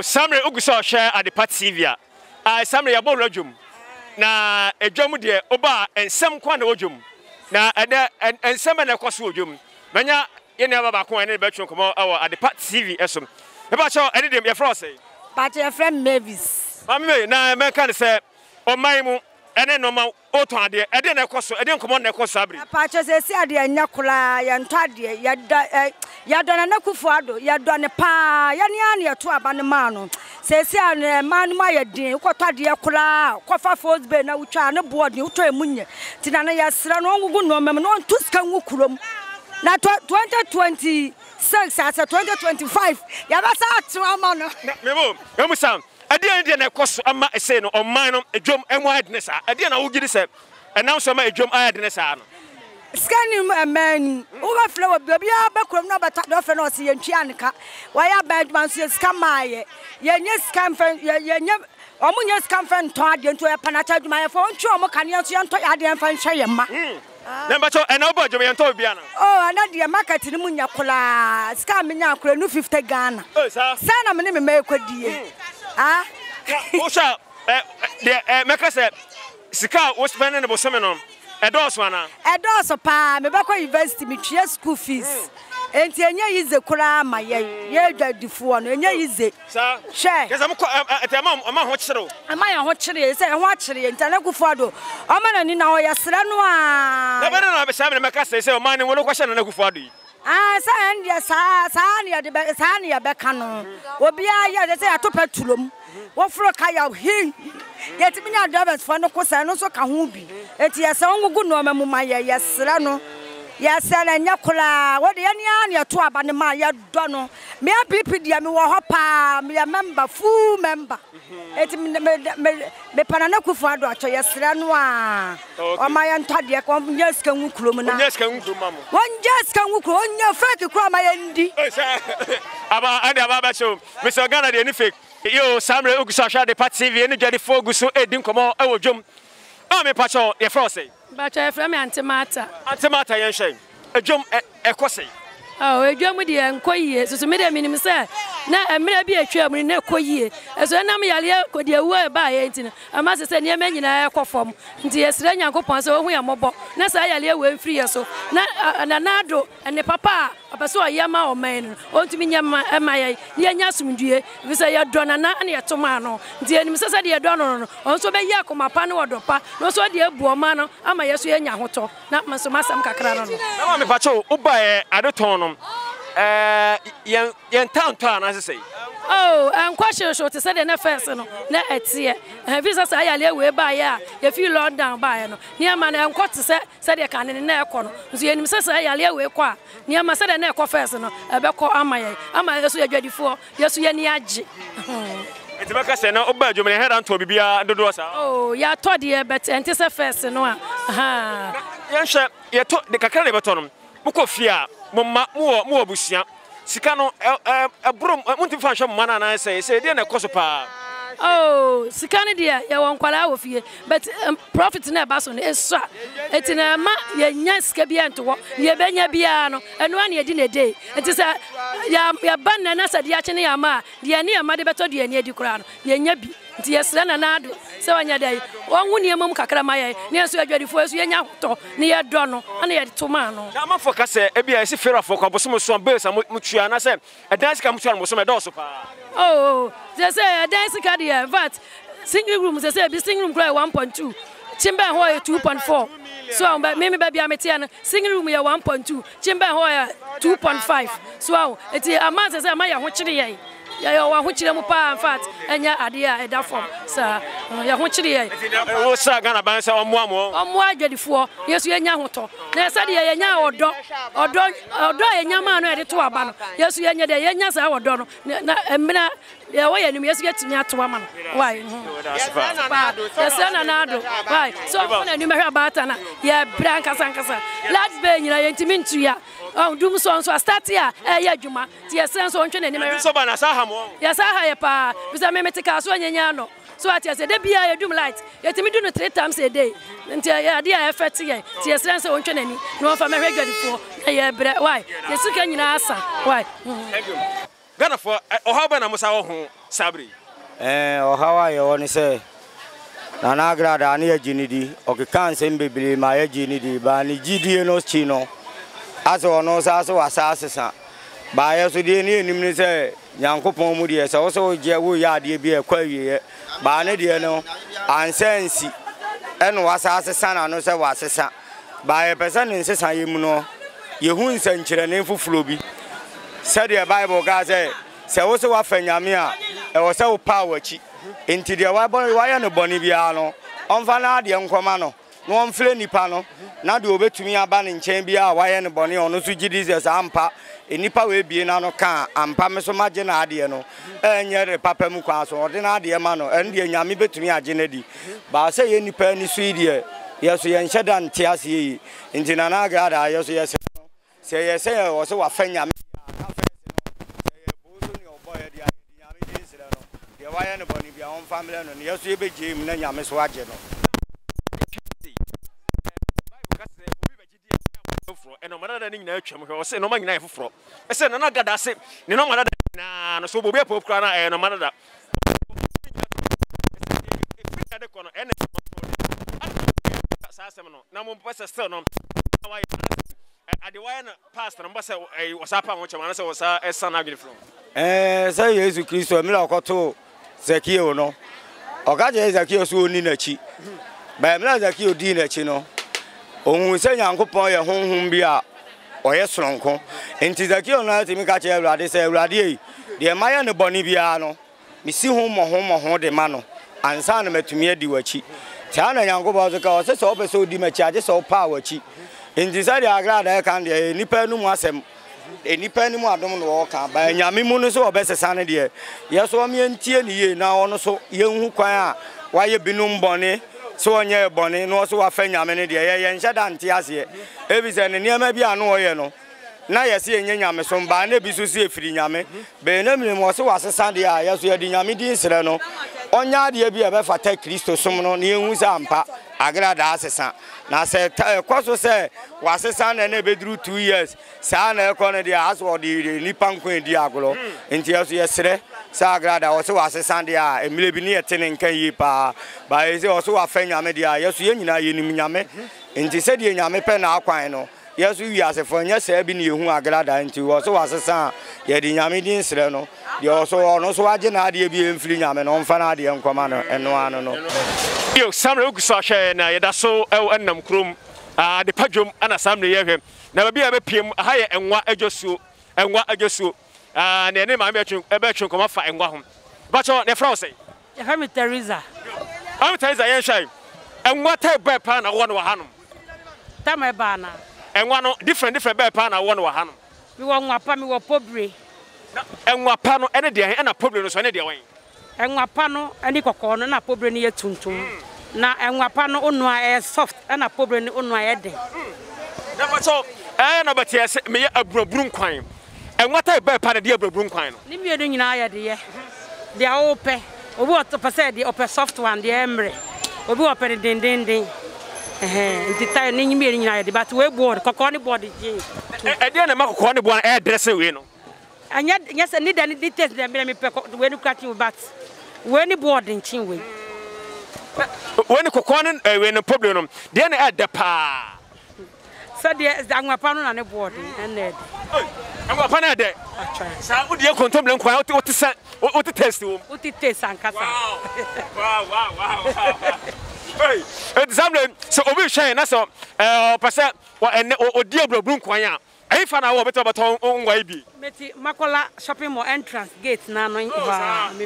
Now, Samre Uguso share Adepa TV. Samre Yabo Lodjum. Na Ejomu de Oba and Sam Kwan Ojum. Na and Sam and Kosujum. Manya Yenaba Kwan and Bertram come out our Adepa TV Esum. About your editing your frost. But your friend Mavis. Mammy, now I can say, O Maimu, and then no more Otadia, and then a cosso, and then come on the Cosabri. Patches, I said, Yanakula, Yantadia, Yadanakufado, Yadanapa, Yaniania to Abanamano. Says, man, my dear, Cotadia Cola, Cofa Falls Bena, which are no board, you train Munia, Tinana Yasrano, no Tuscan Wukurum. Now 2026 as a 2025. Yabasa to Amano. Memo, Memusam. I didn't know cost a masseno or minor a drum and wideness. I didn't know who did it. And now some a drum idleness. Scanning a man overflow of Babia Bacrum, but Dofanosi and Chianica. Why are bad Monsieur's come my yes, come from Omunia's come from Todd into a panata. My phone, Chomocanians, and Toyadian Fanchayama. Number two, and over Joey and Tobiana. Oh, and not the market in Munia Cola, scamming out for a new 50 Ghana. Sir, I'm an American dear. Ah, Osha, Macasset, Sika was spending about Seminum, a Doswana, a Dosopa, Mabaka University, Michia school fees. And Tiania is the Cola, my year, the phone, and yeah, is it, sir? Share, because I'm a hot show. Am I a hot cherry? I say, a watch cherry and Tanakufado. I'm an in our Yasranua. Never know if Simon Macasset or mine will question Nakufadi. Ah, Sandia, Sania, the Sania Becano. Obia, they say, I took petrolum. What for a Kaya Hill? Yet, me not drivers for no Cosano, so Kahubi. It's your song, good no, Mamma, Yasrano. Yes, and Yakola, what the Anya to Abanama, Yadono, me a PPD, Miwahopa, me a member, full member. It's me Panakufado, Yasranua, or my Antadia, one just can look, one just can look, one your friend to cry my Andy. About Adabacho, Mr. Ghana, the Nifik, you, Samuel Uksasha, the Patsy, and the Jelly Fogus, Edin Como, I will jump. I'm a patcho, your frosty. But I from Antimata. Antimata, young shame. A jump a cossy. Oh, a jump with the uncoy, so made a minimum, sir. Now I may be a chum in a coy, as an army could you wear by 18. I must send your men in a coffin. Dear Slania Copan, so we are mobile. Nasaya will free us. Nanado and the papa, a passoa yama or man, or to me, my Yasum dear, Visaya Donana and Yatomano, dear Mrs. Adonon, also by Yakoma Pano Dopa, no so dear Buomano, and my Yasuania Hoto, not Masamasam Cacrano. No, I'm a patrol, Ubae, Adotonum. Young town, as I say. Oh, I'm quite sure to send an affair. No, let's see. Visitors, I live way by if you lord down by near man, I'm quite to said a cannon in their corner. The enemy says I live way qua near my son and their confessional. A beco amay. Am I also a dready for? Yes, we are near. It's because I know about you may head on to be a door. Oh, you are told here, but and it's a first. No, yes, you took the Cacalibaton. Mukofia, Mamma, more Busia, Sicano, a broom, a multifunction man, and I say, then a Cosopa. Oh, Sicana dear, you won't call out of you, but profit in a basson is so. It's in a ma, yes, Cabianto, your Benya Biano, and one year dinner day. It is a Yabanas at the Acheniama, the Ania Madabato, the Ania Ducran, the Yabi, the Aslanado, so on your day. One would near Mum Cacramaya, near Suagadi for Suanato, near Dono, and near Tomano. Dama for Cassa, Ebia, Fera for Cabosum, some birds, and Muchiana said, a dance comes from Mosoma Dosopa. Oh, there's a dance academy. But single rooms, I said, single room cry 1.2, chamber hoya 2.4. So, but maybe baby, I'm a single room here 1.2, chamber hoya 2.5. So, it's a month as a Maya Hochiria. Yahuchilamupa and fat, and ya idea at that form, sir. Yahuchiria. Oh, sir, Ghana Bansa or Mwamo. Oh, why get four? Yes, you are Yahoto. There's a dear Yanya or dog or dog or dog and Yaman at the Tuabano. Yes, you are Yanyas or Dono. And Mina. Yeah, why are you getting out to woman? Why? Yes, Anado. Why? So, when you marry Batana, yeah, Branca Sancasa. Last Ben, you are Intimintia. Oh, Dumson, so I start here. Yeah, Juma. Yes, and so on. Yes, I have a pa. Mr. Memetica, so Yano. So I said, there be a doom light. Let me do 3 times a day. Until I did a FT, yes, and so on. North America before. Why? Yes, you can answer. Why? Thank you. Ghana for Ohaba na Musaho Sabri. Ohawa, you only say Nanagra, Dania Ginidi, or can't send baby my Ginidi, but Gidianos Chino. As or no, as or assassin. By us, the enemy say, Yanko Pomudias, also Jawia, dear be a quay, Banadiano, and Sensi, and was assassin, and also was assassin. By a person in Sessayimuno, Yehun Central and Info Flubi. Said your Bible, Gaza, Saoso Fenamia, and was so power cheap. Into the Wabon, why no Boniviano, on Vanadi, on Comano, no one flenny panel, not do obey to me a ban in Chambia, why any Bonnie or no Sujidis as Ampa, in Nipa will be in Anoka, and Pamaso Magina Adiano, and yet Papa Mukas or Denadia Mano, and the Yami Betumia Genedi. But I say any penny Sweden, yes, we enshad and Tiasi, in Tinanaga, yes, say, say, or so a Fenyam. Family and yes, you be Jim and Yamiswajan. And no matter the nature, I say no man knife for. I said, no, that's it. No matter that, so we are poor crana and no matter that. At the corner and Sassamon, no Passa Sternum, at the wine past, and I was up on which I was a son of the floor. Eh, say, Jesus Christ, a miracle. Zekio no, Ogaja Zakio soon in a cheap. By Mazakio dinner chino. Oh, say Uncle Poy, a home beer or a strong home. And Tizakio not to make a chair, Radi, the Mayan Boniviano, Missy Homo Homo Hodemano, and San Metumia Diwachi. Tana Yango Bazaka, so so dimachages or power cheap. In decided I glad I can't a nippenum wasem. Any penny more don't walk by Yamimunus or Bessa Sanity. Yes, one me and Tierney now on so young choir. Why you be no bonnet, so near bonnet, no so a fan Yamini, and Shadan Tiasia. Every Sunday near maybe I know you know. Now you see Yamason by Nebis to see free Yame. Benjamin was so as a Sunday, yes, we are the Yamidi Sereno. On Yadia be a better take Christo Summonon, you Zampa, Agrada Assassin. Now, said, Cosso said, was a son and never drew 2 years. San Elcon, the house or the Nipanque Diagolo, and Tias yesterday, Sagrada also was a Sunday, and Milibini attending Kayipa, but is also a friend Yamedia, yes, Yenina Yame, and he said Yame Penalquino. Yes, we as a friend, yes, Ebin, you who are glad, and you also as a son, yet in Yamidin Sereno, you also are no so Agenadia being Fliam and on Fanadian Commander and no one. Some look such a so and Namcrum, the Pajum and Assembly. Never be a PM higher and what I just so and what I just so. And the name I bet you come up and walk home. But on the Frost, I'm Teresa. I'm Teresa. And what type of pan I want to Hanum? Tamabana. And one different pan I want to Hanum. You want Wapami or Pobri and Wapano any day and a problem on any day. And Wapano and Nicocorn and a pobre near Tuntum. Now, and Wapano on my air soft and a pobre on my head. That's all. I know, but yes, me a broom crime. And what I bear part of broom crime. Leave me a ring in I, dear. They are open. Or what to say the upper soft one, the embre. Or go up and then ding. The tiny meaning I did, but we board, Cocony body. And then a Maconi one air dresser, you know. And yet, yes, I need any details that made me when you cut your bats. When you board in Chinway, when you cook on a problem, then at the pa. So there's Angapan on a board and there. Angapan, there. So would you contemplate what to say? What to test you? What it tastes and cut. Wow. Hey, examine. So, we shine us up, percent, or dear Blum Quaya. I found out better about our own way. Meti Makola shopping mall entrance gate now. No, me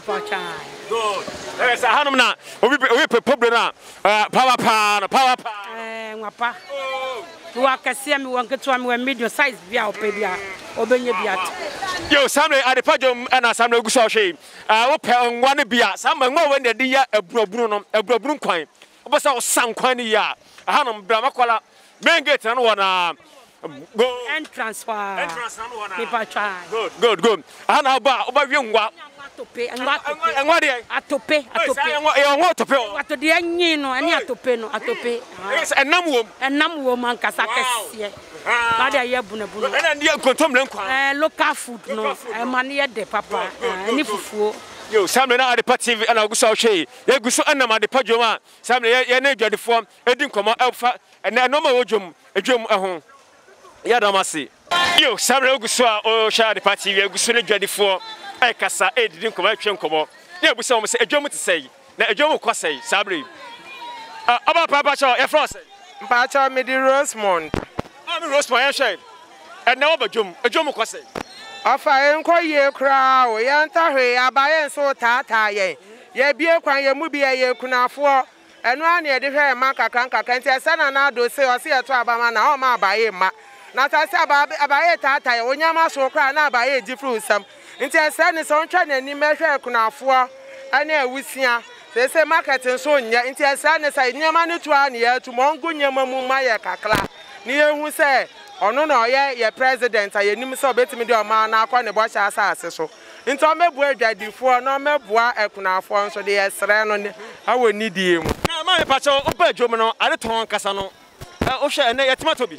for child. Good. There's a Hanumna. We probably not. Power pan. Wapa. You are Cassiam, one get to medium size via Opebia, Obenyabia. Yo, Samuel at the Pajum and Samuel Gusashi. I open one beer. Someone when the dear a Brobrum coin. But so some coin a year. Hanum Bramakola. Men get and one. Go and transfer. And transfer. People try. Good. And about you to pay and what to pay to the no and to pay no to pay and nam woman kasakasi na da ye bunebuno and you contom lenkwa local food no amane de papa ni fufuo yo samle na Adepa TV and aguso hwe ye guso anam Adepa dwom samle ye na adwadefo edin komo alfa and na normal odwom adwom ehon ya damasi yo samle guso o sha Adepa TV guso ne adwadefo kasa edin komo atwen komo na abuso mo se adwom te sei na adwom ko sei sabre aba papa cho ye frost mpa cho me di Rosemond I'm Rosemond shey and na obadwom adwom ko sei afa enko ye kra o ye nta hwe abaye so tata ye ye bie kwan ye mu bie ye kunafo enu an ye de hwe ma kakran ntia sana na do se o se ye to abama na o ma abaye ma na ta se abaye tata ye onyama so kra na abaye di fru sam ntia sana so ntwa na ni mehwe kunafo ana awusia se se marketing so nya ntia sana sai nyama ne to an ye to mongo nyama mu ma ye kakra ni ye hu se ono na oye ye president ayenim so betimi de o ma na akwa ne bo sha asase so nto mebu adwadifo no mebua ekunafo nso de ye sere no awoni die mu na ma me pacho oba adwom no are ton kasa no o hwe ene yetima tobi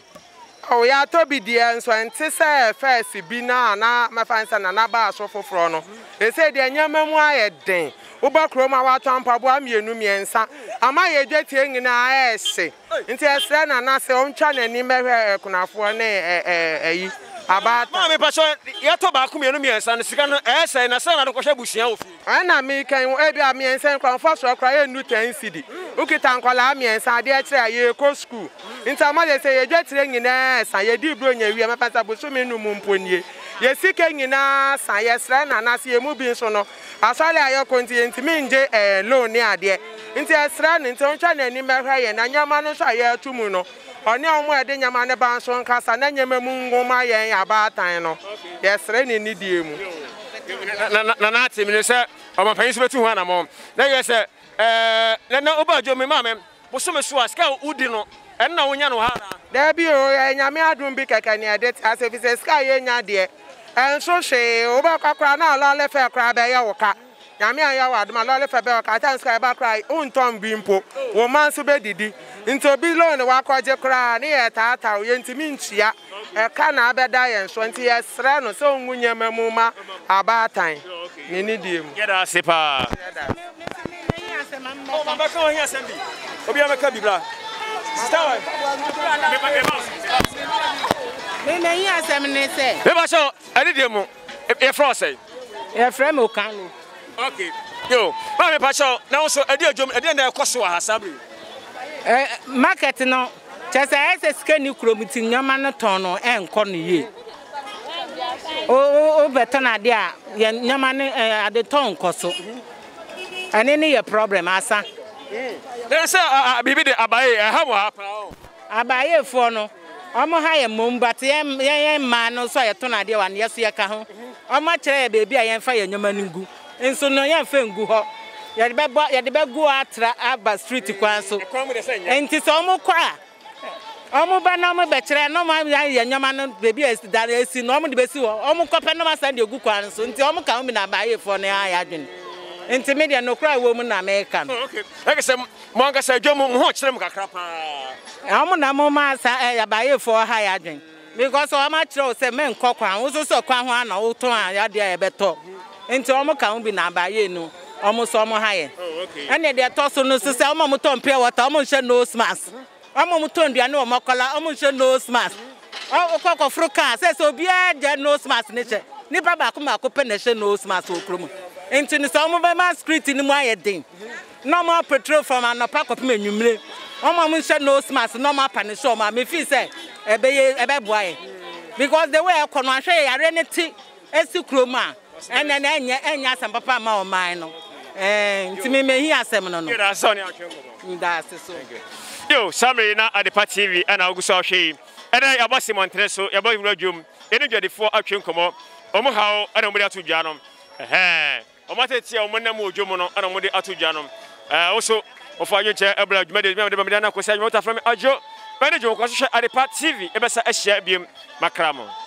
o ya tobi die nso ente se first bi na ma fansa na na ba so foforo no e se de nyama mu aye den oba kro ma wa tampa bo amienu miensa ama ye dwetie nyina ese nti esre na na se on twa na ni mehwe kunafo ne ayi abata ma me pacho ye to ba ko mienu miensa no sika no ese na se na de ko hwe busia ofi ana me kan e bia miensa kwan fo so kra ye nu ten cedi ukita nkwala miensa de akire aye ko school nti ama ye se ye dwetie nyina esa ye di bro nya wi ma pata bo so me nu mumponie ye sika nyina sa ye sre na na se ye mu bi so no asale ayo kontinent minje loan ni ade nti esra nti ontwa na ni mehwa ye na nyama no so aye atumu no oni omo ede nyama ne ban so nkasa na nyama mu ngoma ye abatan no yesre ni nidie mu na na ati mi se omo panyi so betu ho na mo na ye se na oba jo mi ma me bo so me so aska udi no en na wonya no ha da bi o nyame adum bi keke ni ade asefise ska ye nya de and so she oba kakra na lole fe kra be ya woka nyame aya wa aduma lole fe be woka tan sky ba kra untom bi mpo wo man so be didi nto bi loan wa kwaje kra na ye tata ye ntimi ntua e ka na abeda ye so nti ye sra no so nwunye mamu ma abatan ni ni die mu ye da sepa o mama ko hia sembi obi ameka bibla stawa me nyi asem ne se be ba so adide mu e frosey e frame o kan no okay yo ba me pa so na wo so ade adwom ade na ekoso wa hasabri market no chese ese sika ni kromti nyama no ton no enko no ye o beton ade a nyama ne ade ton koso ane ne ye problem asa there say bibi de abaye ha mo ha pa abaye fo no omo ha ye mom but ye man no so ye to na de wan ye so ye ka ho omo kire ye bebi a ye fa ye nyoma ngu enso no ye fa ngu ho ye de be go atra aba street kwan so enti so omo kwa omo ba na omo be kire no ma ye nyoma no bebi e da re si no omo de be si ho omo kope no ma san de gu kwan so enti omo ka omo na abaye fo no ya adwen enti media no kra wo mu na America no okay like say monga say dwom ho kire mu kakra pa amu na mo ma sa ya baye for high adwen because o ma kire o say men kokwan wo so so kwan ho ana wo ton ya de ya beto enti o mo ka wo bi na baye no o mo so mo high okay ene de to so no so say o mo mo ton pure water o mo hye nose mask o mo mo ton dua na o mo kola o mo hye nose mask o kokko fruka say so bia de nose mask ne che ni baba ko ma ko pe ne hye nose mask o kromo enti ni so mo be ma street ni mo aye den normal petrol from anopa kopim enwumre omo mo hye nose mask normal pan so ma me fi say ebe boy because the way kono ahwe yare ne ti esikroma ene na enye asem papa ma o man no enti me mehi asem no no that's so yo samre na Adepa TV ana oguso ahwe ene yabose montre so yabose radwum ene dwadefo atwe nkomo omo hawo ana omo atu dwanom Omateti omonam odwomo no ana omode atodwanom. Also ofa ajo che ebla dwuma de me na kwesa nyota from ajo Manager, Adepa TV, Ebesa Eshia Bim Makramo.